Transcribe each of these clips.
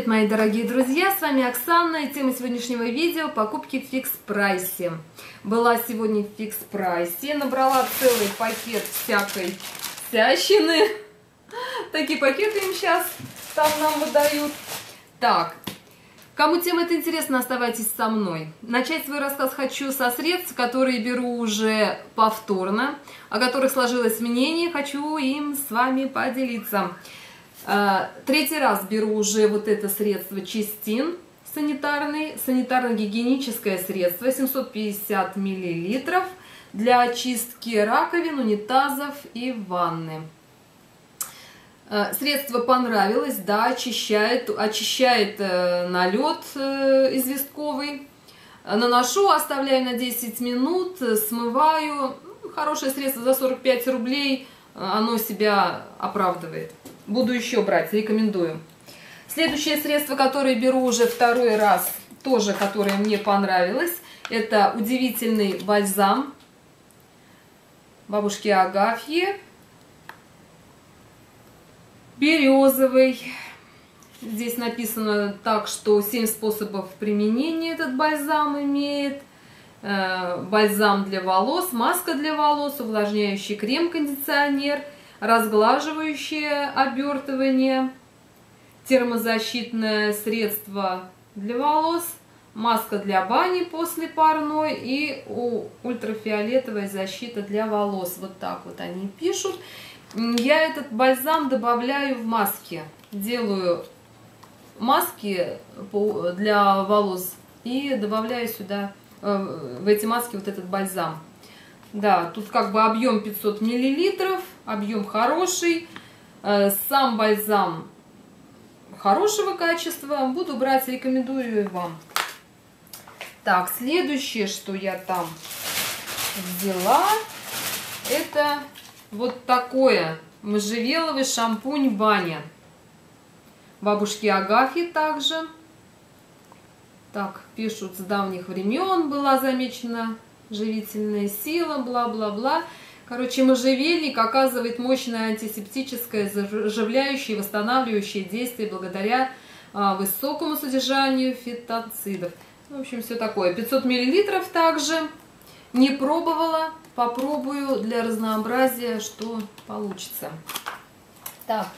Привет, мои дорогие друзья, с вами Оксана, и тема сегодняшнего видео — покупки в Фикс Прайсе. Была сегодня в Фикс Прайсе, набрала целый пакет всякой всячины. Такие пакеты им сейчас там нам выдают. Так, кому тема это интересно, оставайтесь со мной. Начать свой рассказ хочу со средств, которые беру уже повторно, о которых сложилось мнение, хочу им с вами поделиться. Третий раз беру уже вот это средство Чистин, санитарно-гигиеническое средство, 750 мл для очистки раковин, унитазов и ванны. Средство понравилось, да, очищает налет известковый. Наношу, оставляю на 10 минут, смываю. Хорошее средство за 45 рублей, оно себя оправдывает. Буду еще брать, рекомендую. Следующее средство, которое беру уже второй раз, тоже которое мне понравилось, это удивительный бальзам бабушки Агафьи. Березовый. Здесь написано так, что 7 способов применения этот бальзам имеет. Бальзам для волос, маска для волос, увлажняющий крем, кондиционер, разглаживающее обертывание, термозащитное средство для волос, маска для бани после парной и ультрафиолетовая защита для волос. Вот так вот они пишут. Я этот бальзам добавляю в маски. Делаю маски для волос и добавляю сюда, в эти маски, вот этот бальзам. Да, тут как бы объем 500 мл, объем хороший, сам бальзам хорошего качества, буду брать, рекомендую и вам. Так, следующее, что я там взяла, это вот такое, можжевеловый шампунь Баня, бабушки Агафьи также. Так, пишут, с давних времен была замечена живительная сила, бла-бла-бла. Короче, можжевельник оказывает мощное антисептическое, заживляющее и восстанавливающее действие благодаря высокому содержанию фитонцидов. В общем, все такое. 500 мл также. Не пробовала. Попробую для разнообразия, что получится. Так,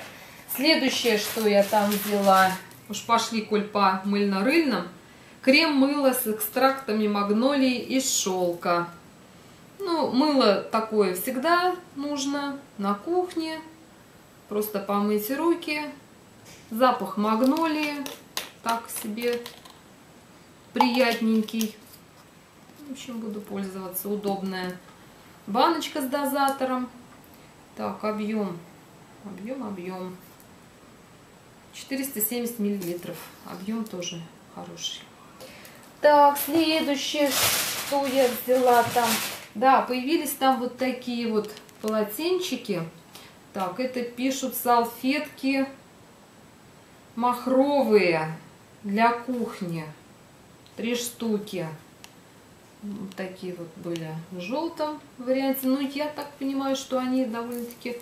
следующее, что я там взяла. Уж пошли, коль по мыльно-рыльным. Крем-мыло с экстрактами магнолии и шелка. Ну, мыло такое всегда нужно на кухне. Просто помыть руки. Запах магнолии. Так себе приятненький. В общем, буду пользоваться. Удобная баночка с дозатором. Так, объем. 470 мл. Объем тоже хороший. Так, следующее, что я взяла там. Да, появились там вот такие вот полотенчики. Так, это пишут салфетки махровые для кухни. 3 штуки. Вот такие вот были в желтом варианте. Ну, я так понимаю, что они довольно-таки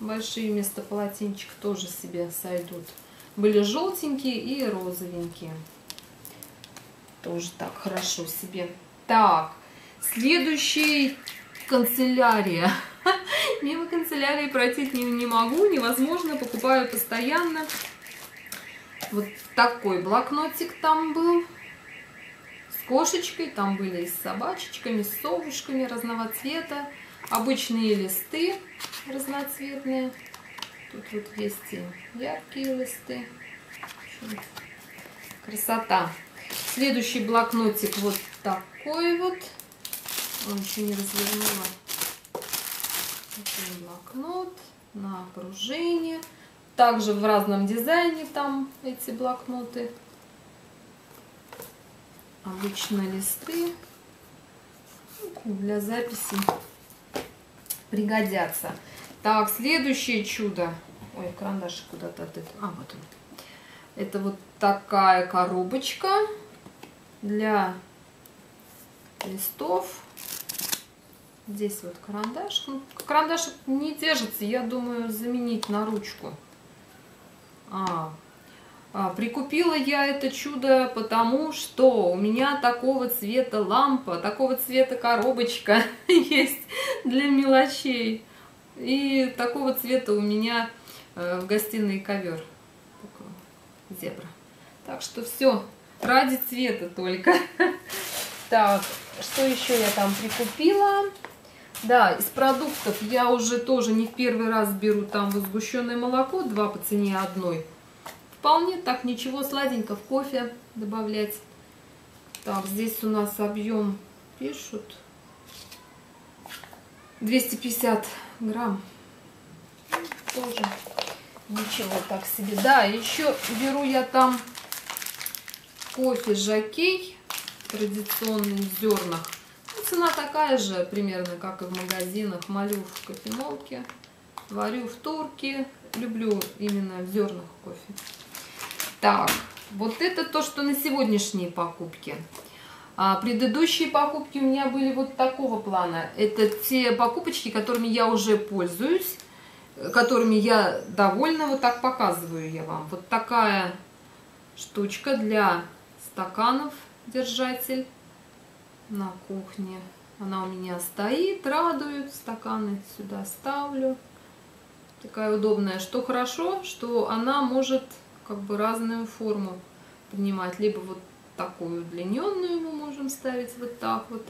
большие, вместо полотенчик тоже себе сойдут. Были желтенькие и розовенькие. Тоже так хорошо себе. Так. Следующий — канцелярия. Мимо канцелярии пройти не могу, невозможно, покупаю постоянно. Вот такой блокнотик там был. С кошечкой, там были и с собачечками, с совушками разного цвета. Обычные листы разноцветные. Тут вот есть и яркие листы. Красота. Следующий блокнотик вот такой вот. Он еще не развернула. Блокнот на окружение. Также в разном дизайне там эти блокноты. Обычно листы для записи пригодятся. Так, следующее чудо. Ой, карандаш куда-то от этого. А, вот он. Это вот такая коробочка для листов. Здесь вот карандаш. Ну, карандаш не держится, я думаю, заменить на ручку. Прикупила я это чудо, потому что у меня такого цвета лампа, такого цвета коробочка есть для мелочей. И такого цвета у меня в гостиной ковер. Зебра. Так что все, ради цвета только. Так, что еще я там прикупила? Да, из продуктов я уже тоже не в первый раз беру там сгущенное молоко, 2 по цене 1. Вполне так, ничего, сладенько в кофе добавлять. Так, здесь у нас объем, пишут, 250 грамм. Тоже ничего так себе. Да, еще беру я там кофе Жакей традиционный в зернах. Ну, цена такая же примерно, как и в магазинах. Молю в кофемолке, варю в турке. Люблю именно в зернах кофе. Так, вот это то, что на сегодняшние покупки. Предыдущие покупки у меня были вот такого плана. Это те покупочки, которыми я уже пользуюсь, которыми я довольна. Вот так показываю я вам. Вот такая штучка для стаканов, держатель на кухне. Она у меня стоит, радует. Стаканы сюда ставлю. Такая удобная. Что хорошо, что она может... как бы разную форму принимать. Либо вот такую удлиненную мы можем ставить вот так вот,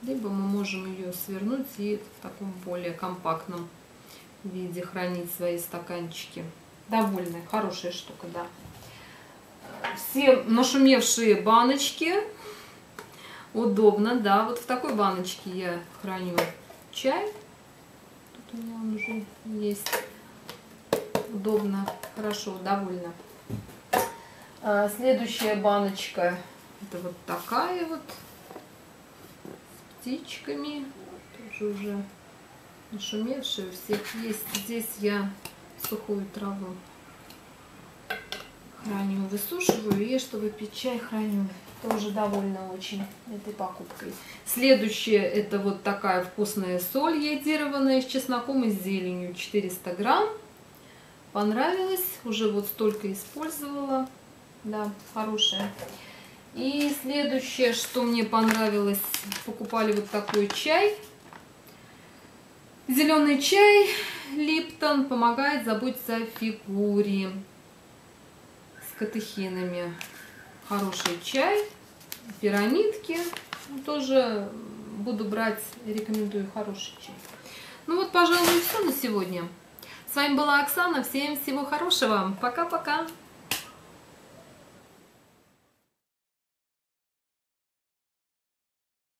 либо мы можем ее свернуть и в таком более компактном виде хранить свои стаканчики. Довольная, хорошая штука, да. Все нашумевшие баночки. Удобно, да. Вот в такой баночке я храню чай. Тут у меня он уже есть. Удобно, хорошо, довольно. Следующая баночка, это вот такая вот, с птичками, тоже уже нашумевшие, у всех есть. Здесь я сухую траву храню, высушиваю, и чтобы пить чай храню. Тоже довольна очень этой покупкой. Следующее, это вот такая вкусная соль йодированная с чесноком и зеленью, 400 грамм. Понравилось, уже вот столько использовала, да, хорошая. И следующее, что мне понравилось, покупали вот такой чай, зеленый чай Липтон, помогает заботиться о фигуре, с катехинами, хороший чай, пирамидки, тоже буду брать, рекомендую, хороший чай. Ну вот, пожалуй, все на сегодня. С вами была Оксана. Всем всего хорошего. Пока-пока.